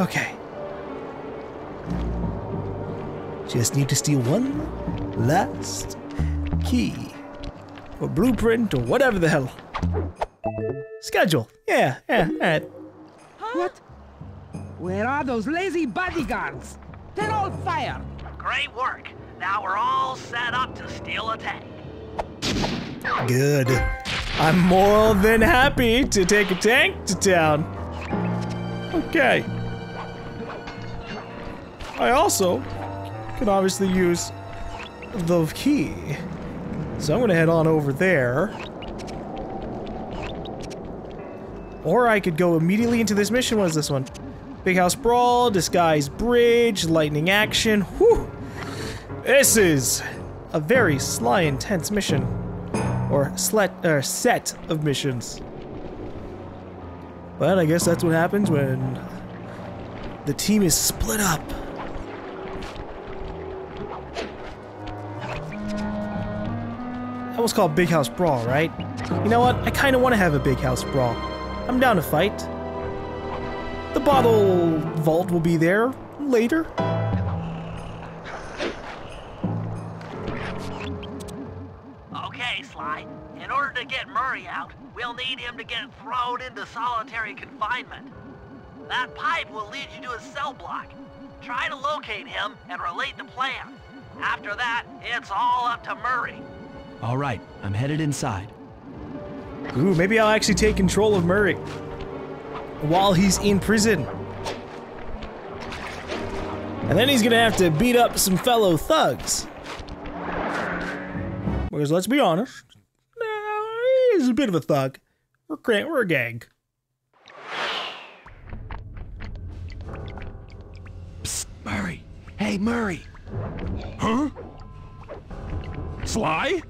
Okay. Just need to steal one last key. Or blueprint, or whatever the hell. Schedule. Yeah, alright. Huh? What? Where are those lazy bodyguards? They're all fired. Great work. Now we're all set up to steal a tank. Good. I'm more than happy to take a tank to town. Okay. I also can obviously use the key. So I'm gonna head on over there. Or I could go immediately into this mission. What is this one? Big House Brawl, Disguise Bridge, Lightning Action. Whew! This is a very sly, intense mission. Or set of missions. But I guess that's what happens when the team is split up. That was called Big House Brawl, right? You know what? I kind of want to have a Big House Brawl. I'm down to fight. The bottle vault will be there later. Okay, Sly. In order to get Murray out, we'll need him to get thrown into solitary confinement. That pipe will lead you to his cell block. Try to locate him and relate the plan. After that, it's all up to Murray. All right, I'm headed inside. Ooh, maybe I'll actually take control of Murray while he's in prison. And then he's gonna have to beat up some fellow thugs. Because let's be honest, he's a bit of a thug. We're a gang. Psst, Murray. Hey, Murray. Huh? Sly?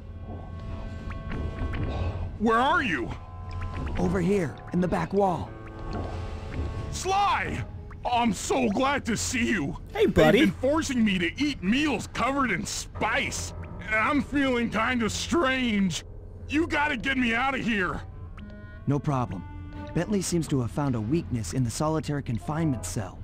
Where are you? Over here, in the back wall. Sly! I'm so glad to see you. Hey, buddy. They've been forcing me to eat meals covered in spice. And I'm feeling kind of strange. You gotta get me out of here. No problem. Bentley seems to have found a weakness in the solitary confinement cell.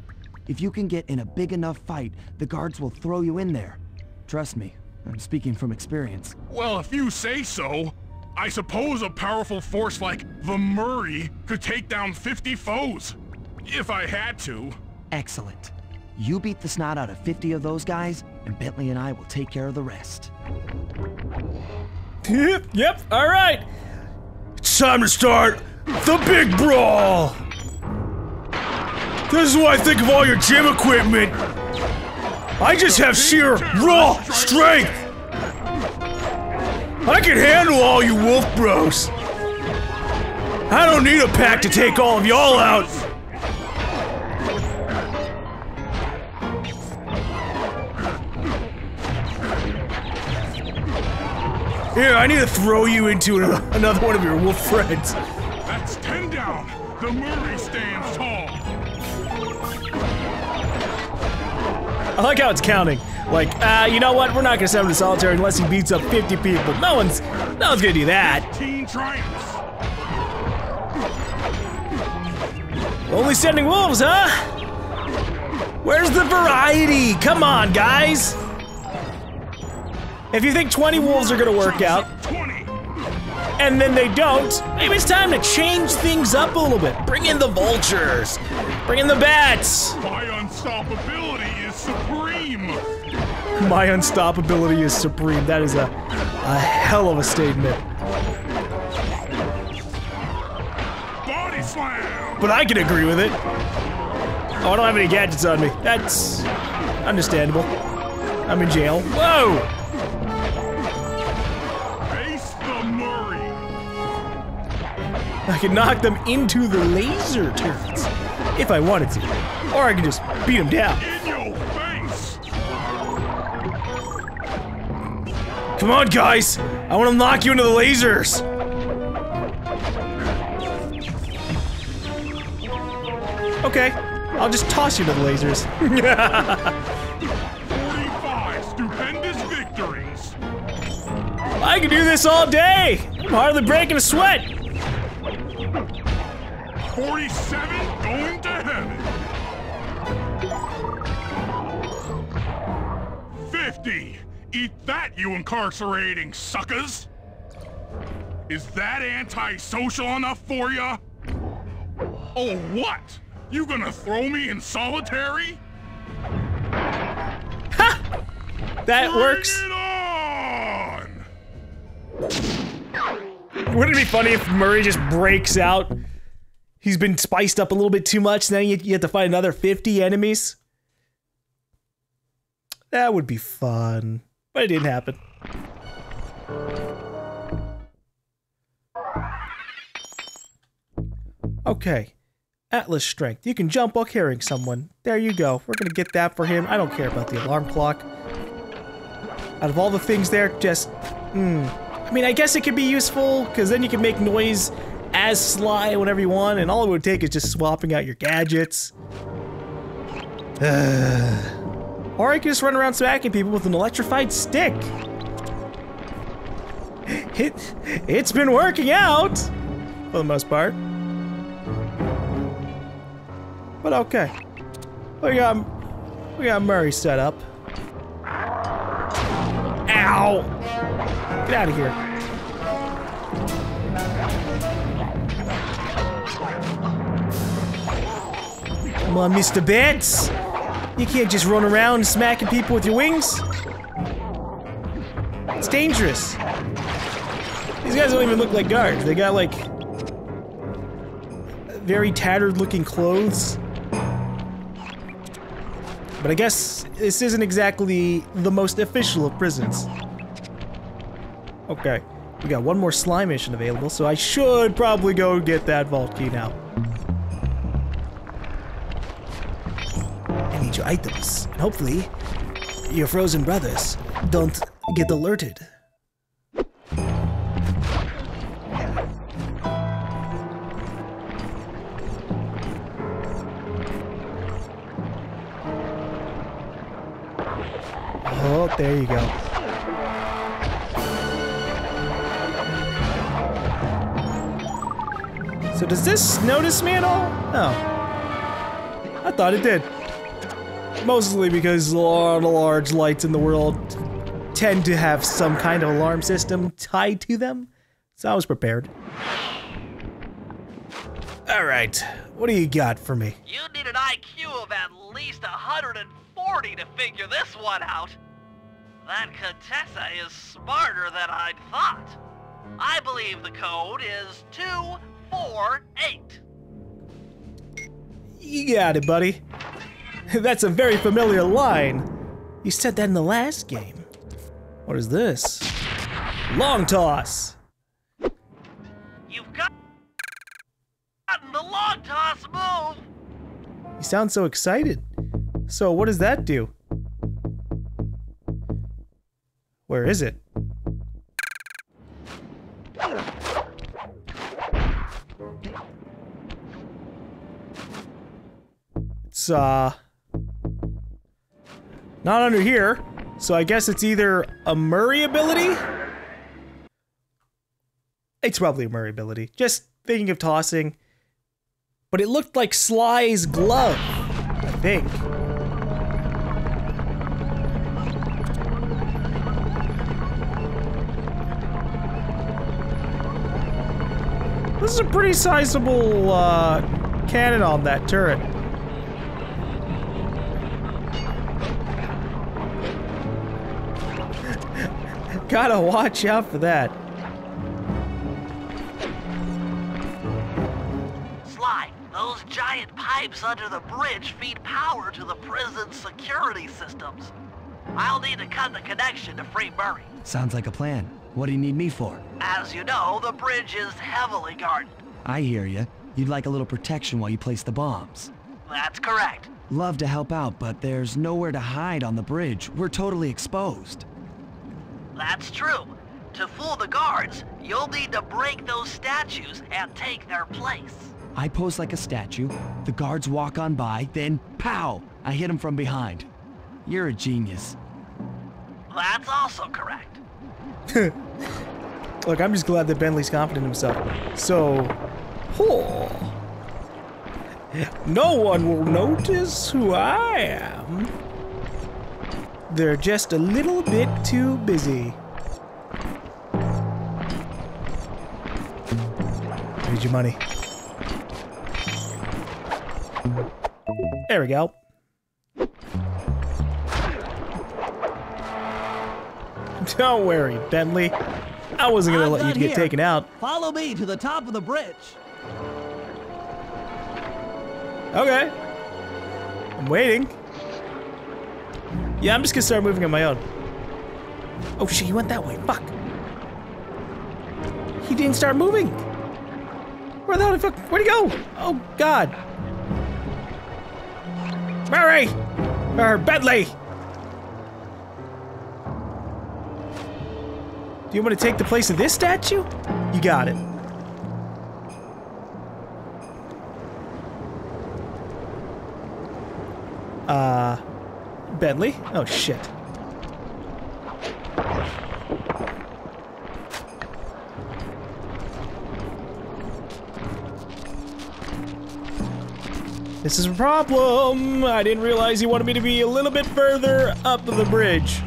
If you can get in a big enough fight, the guards will throw you in there. Trust me, I'm speaking from experience. Well, if you say so. I suppose a powerful force like the Murray could take down 50 foes, if I had to. Excellent. You beat the snot out of 50 of those guys, and Bentley and I will take care of the rest. Yep, all right. It's time to start the big brawl. This is what I think of all your gym equipment. I just have sheer raw strength. I can handle all you wolf bros. I don't need a pack to take all of y'all out. Here, I need to throw you into another one of your wolf friends. That's 10 down. The Murray stands tall. I like how it's counting. Like, you know what? We're not gonna send him to solitary unless he beats up 50 people. No one's gonna do that. 15 triumphs. Only sending wolves, huh? Where's the variety? Come on, guys. If you think 20 wolves are gonna work out, and then they don't, maybe it's time to change things up a little bit. Bring in the vultures. Bring in the bats. My unstoppability is supreme. My unstoppability is supreme. That is a hell of a statement. Body slam. But I can agree with it. Oh, I don't have any gadgets on me. That's understandable. I'm in jail. Whoa! Face the Murray. I can knock them into the laser turrets if I wanted to. Or I can just beat them down. Come on, guys! I want to knock you into the lasers! Okay, I'll just toss you to the lasers. 45 stupendous victories! I can do this all day! I'm hardly breaking a sweat! 47 going to heaven! Eat that, you incarcerating suckers! Is that anti-social enough for ya? Oh, what? You gonna throw me in solitary? Ha! That works. Bring it on! Wouldn't it be funny if Murray just breaks out? He's been spiced up a little bit too much, now you have to fight another 50 enemies? That would be fun. But it didn't happen. Okay. Atlas strength. You can jump while carrying someone. There you go. We're gonna get that for him. I don't care about the alarm clock. Out of all the things there, just... I mean, I guess it could be useful, because then you can make noise as Sly whenever you want, and all it would take is just swapping out your gadgets. Or I can just run around smacking people with an electrified stick. It's been working out! For the most part. But okay. We got Murray set up. Ow! Get out of here. Come on, Mr. Benz! You can't just run around smacking people with your wings. It's dangerous. These guys don't even look like guards. They got, like, very tattered-looking clothes. But I guess this isn't exactly the most official of prisons. Okay, we got one more slime mission available, so I should probably go get that vault key now. I need your items, and hopefully your frozen brothers don't get alerted. Oh, there you go. So does this notice me at all? No. I thought it did. Mostly because a lot of large lights in the world tend to have some kind of alarm system tied to them. So I was prepared. Alright, what do you got for me? You need an IQ of at least 140 to figure this one out. That Contessa is smarter than I'd thought. I believe the code is 248. You got it, buddy. That's a very familiar line. You said that in the last game. What is this? Long Toss. You've gotten the Long Toss move. You sound so excited. So what does that do? Where is it? It's, not under here, so I guess it's either a Murray ability? It's probably a Murray ability. Just thinking of tossing. But it looked like Sly's glove, I think. This is a pretty sizable, cannon on that turret. Gotta watch out for that. Sly, those giant pipes under the bridge feed power to the prison security systems. I'll need to cut the connection to free Murray. Sounds like a plan. What do you need me for? As you know, the bridge is heavily guarded. I hear you. You'd like a little protection while you place the bombs. That's correct. Love to help out, but there's nowhere to hide on the bridge. We're totally exposed. That's true. To fool the guards, you'll need to break those statues and take their place. I pose like a statue, the guards walk on by, then pow! I hit them from behind. You're a genius. That's also correct. Look, I'm just glad that Bentley's confident in himself. So, no one will notice who I am. They're just a little bit too busy. Need your money. There we go. Don't worry, Bentley. I wasn't going to let you get taken out. Follow me to the top of the bridge. Okay. I'm waiting. Yeah, I'm just going to start moving on my own. Oh shit, he went that way. Fuck. He didn't start moving. Where the hell did fuck? Where'd he go? Oh god. Murray! Or Bentley! Do you want to take the place of this statue? You got it. Bentley? Oh shit. This is a problem. I didn't realize he wanted me to be a little bit further up the bridge.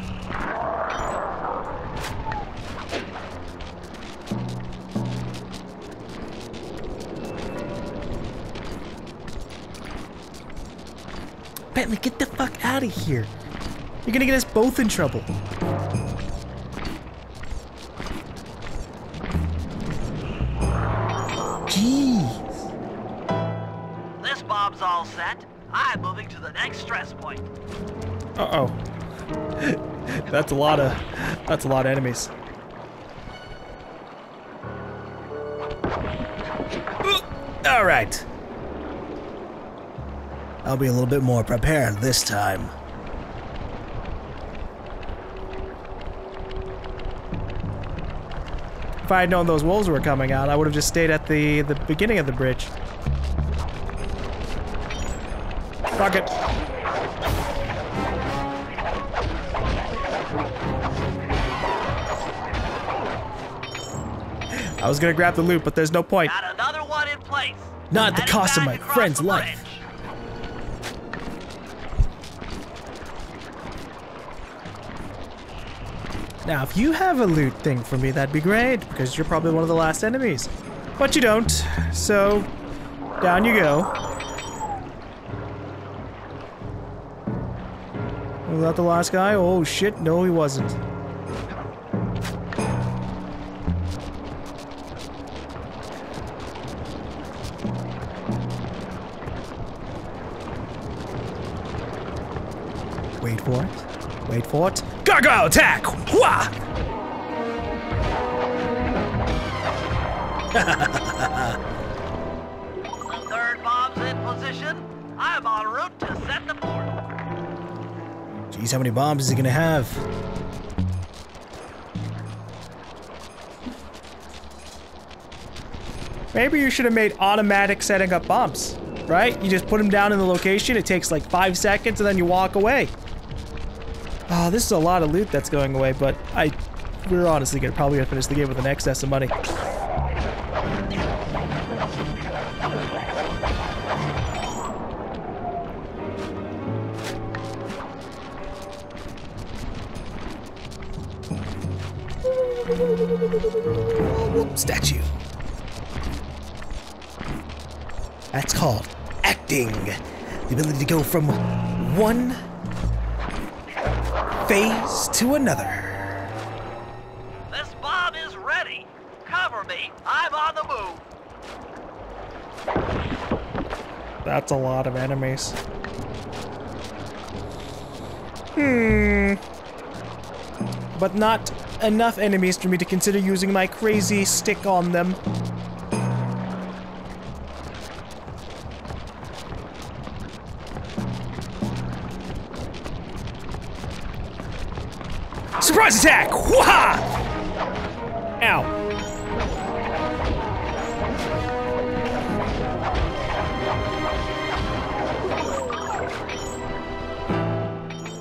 Bentley, get the fuck out of here. You're gonna get us both in trouble. Jeez. This bob's all set. I'm moving to the next stress point. Uh-oh. That's a lot of enemies. All right. I'll be a little bit more prepared this time. If I had known those wolves were coming out, I would have just stayed at the beginning of the bridge. Fuck it. I was gonna grab the loot, but there's no point. Got another one in place. Not at the cost of my friend's life. Now, if you have a loot thing for me, that'd be great, because you're probably one of the last enemies. But you don't, so down you go. Was that the last guy? Oh shit, no he wasn't. Wait for it. Wait for it. Targo attack! Wah! The third bomb's in position. I'm en route to set the port. Geez, how many bombs is he gonna have? Maybe you should have made automatic setting up bombs, right? You just put them down in the location, it takes like 5 seconds, and then you walk away. Oh, this is a lot of loot that's going away, but we're honestly probably gonna finish the game with an excess of money. Statue. That's called acting. The ability to go from one phase to another. This bomb is ready. Cover me. I'm on the move. That's a lot of enemies. But not enough enemies for me to consider using my crazy stick on them. Surprise attack! Wah! Ow.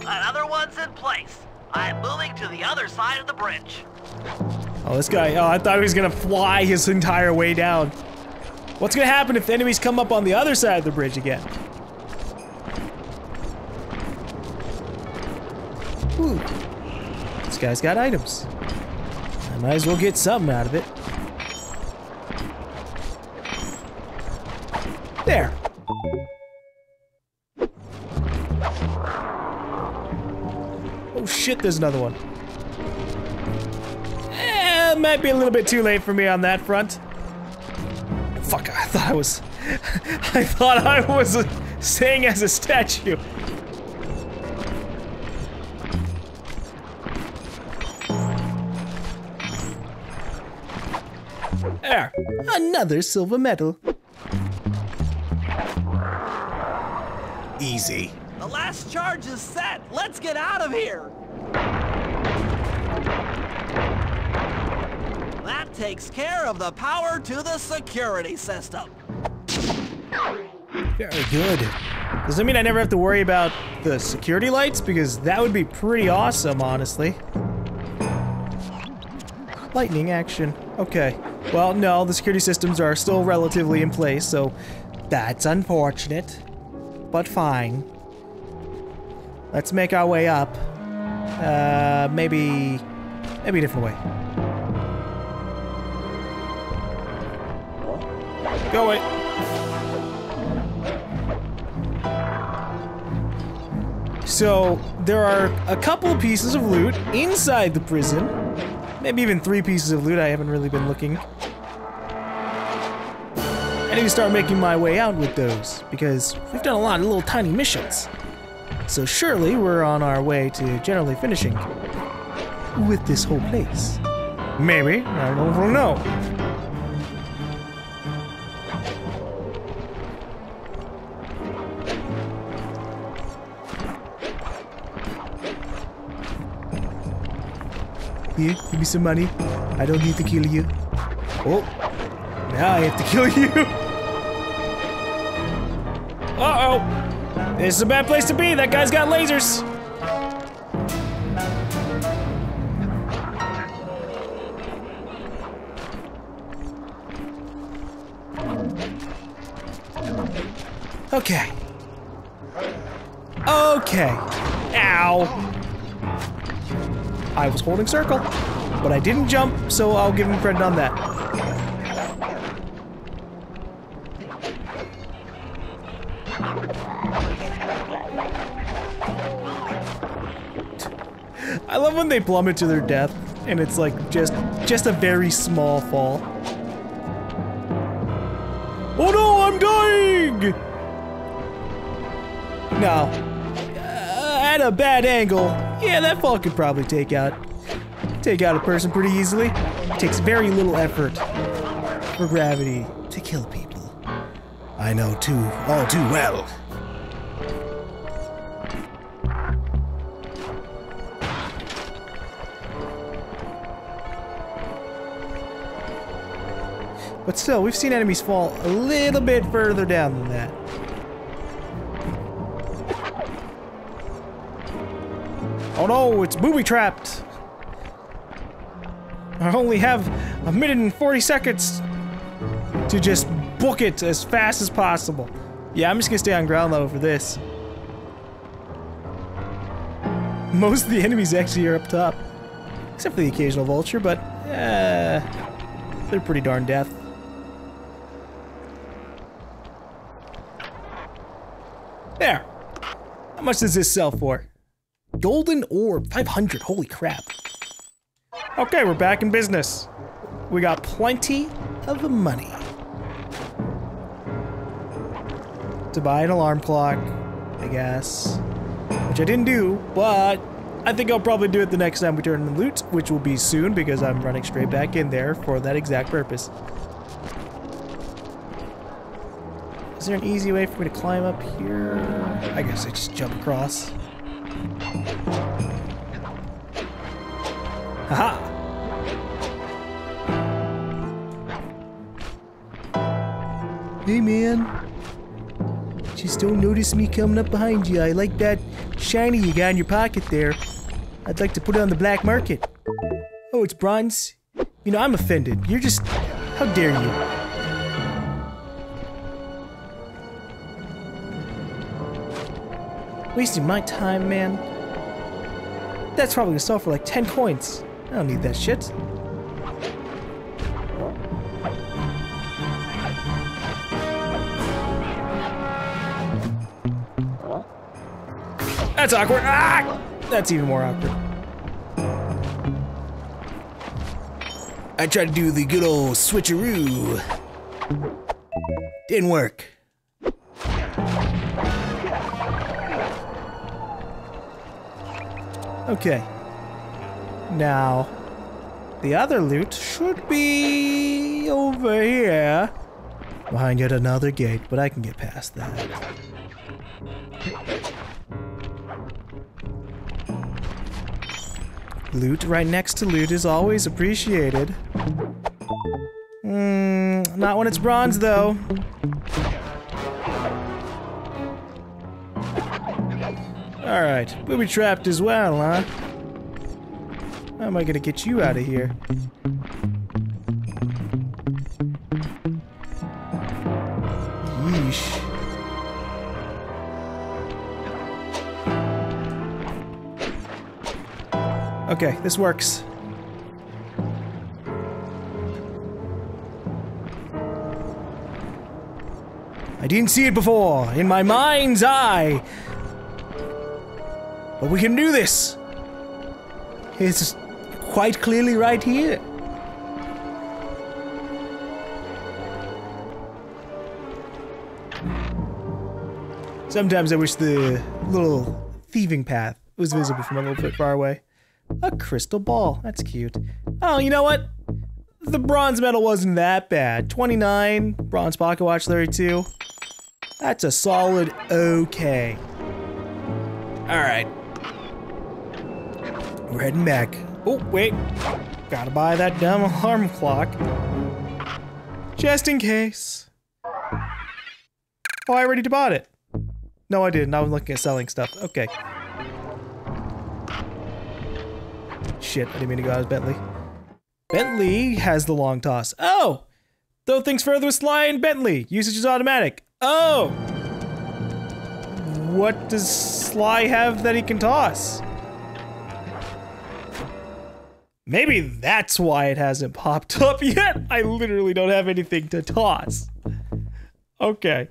Another one's in place. I'm moving to the other side of the bridge. Oh, this guy. Oh, I thought he was gonna fly his entire way down. What's gonna happen if the enemies come up on the other side of the bridge again? Ooh. This guy's got items. I might as well get something out of it. There. Oh shit, there's another one. Eh, it might be a little bit too late for me on that front. Fuck, I thought I was... I thought I was staying as a statue. There. Another silver medal. Easy. The last charge is set. Let's get out of here. That takes care of the power to the security system. Very good. Does that mean I never have to worry about the security lights? Because that would be pretty awesome, honestly. Lightning action. Okay. Well, no, the security systems are still relatively in place, so that's unfortunate. But fine. Let's make our way up. Maybe a different way. Go away. So, there are a couple of pieces of loot inside the prison. Maybe even 3 pieces of loot, I haven't really been looking. I need to start making my way out with those, because we've done a lot of little tiny missions. So surely we're on our way to generally finishing with this whole place. Maybe, I don't know. Here, give me some money. I don't need to kill you. Oh, now I have to kill you. Uh-oh! This is a bad place to be! That guy's got lasers! Okay. Okay. Ow! I was holding circle, but I didn't jump, so I'll give him credit on that. I love when they plummet to their death, and it's like just a very small fall. Oh no, I'm dying! No. At a bad angle, yeah, that fall could probably take out a person pretty easily. It takes very little effort for gravity to kill people. I know all too well. But still, we've seen enemies fall a little bit further down than that. Oh no, it's booby-trapped! I only have 1 minute and 40 seconds to just book it as fast as possible. Yeah, I'm just gonna stay on ground level for this. Most of the enemies actually are up top. Except for the occasional vulture, but... they're pretty darn deaf. There! How much does this sell for? Golden orb, 500, holy crap. Okay, we're back in business. We got plenty of money. To buy an alarm clock, I guess. Which I didn't do, but I think I'll probably do it the next time we turn in loot, which will be soon because I'm running straight back in there for that exact purpose. Is there an easy way for me to climb up here? I guess I just jump across. Haha! Hey man! Just don't notice me coming up behind you. I like that shiny you got in your pocket there. I'd like to put it on the black market. Oh, it's bronze? You know, I'm offended. You're just... How dare you? Wasting my time, man. That's probably gonna sell for like 10 coins. I don't need that shit. That's awkward. Ah! That's even more awkward. I tried to do the good old switcheroo. Didn't work. Okay. Now, the other loot should be over here. Behind yet another gate, but I can get past that. Loot right next to loot is always appreciated. Not when it's bronze, though. Alright, booby trapped as well, huh? How am I gonna get you out of here? Yeesh. Okay, this works. I didn't see it before, in my mind's eye! But we can do this! It's quite clearly right here. Sometimes I wish the little thieving path was visible from a little bit far away. A crystal ball. That's cute. Oh, you know what? The bronze medal wasn't that bad. 29, bronze pocket watch 32. That's a solid okay. Alright. We're heading back. Oh, wait. Gotta buy that dumb alarm clock. Just in case. Oh, I already bought it. No, I didn't. I was looking at selling stuff. Okay. Shit, I didn't mean to go out as Bentley. Bentley has the long toss. Oh! Throw things further with Sly and Bentley. Usage is automatic. Oh! What does Sly have that he can toss? Maybe that's why it hasn't popped up yet. I literally don't have anything to toss. Okay.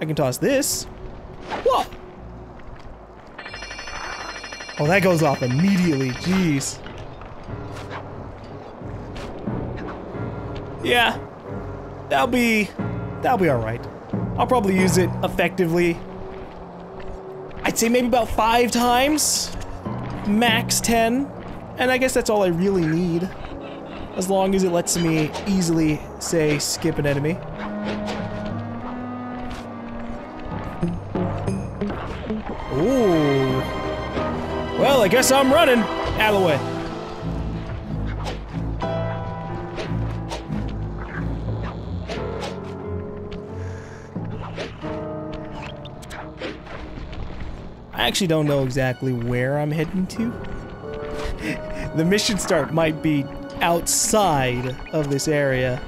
I can toss this. Whoa! Oh, that goes off immediately, jeez. Yeah. That'll be alright. I'll probably use it effectively. I'd say maybe about 5 times. Max 10. And I guess that's all I really need. As long as it lets me easily, say, skip an enemy. Ooh. Well, I guess I'm running. Out of the way. I actually don't know exactly where I'm heading to. The mission start might be outside of this area.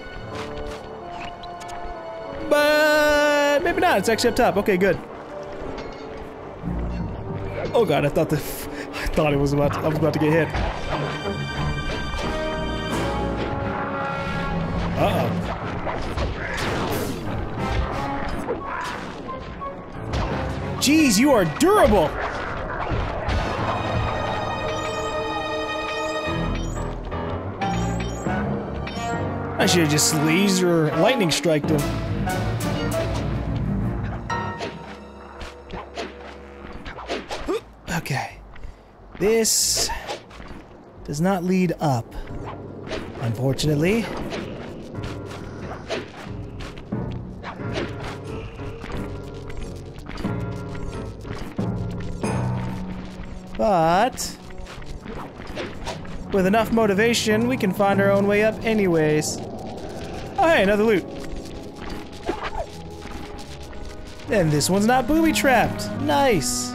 But maybe not. It's actually up top. Okay, good. Oh god, I thought I thought it was I was about to get hit. Uh-oh. Jeez, you are durable! I should have just laser lightning striked him. This does not lead up, unfortunately. But with enough motivation, we can find our own way up anyways. Oh hey, another loot. And this one's not booby-trapped. Nice.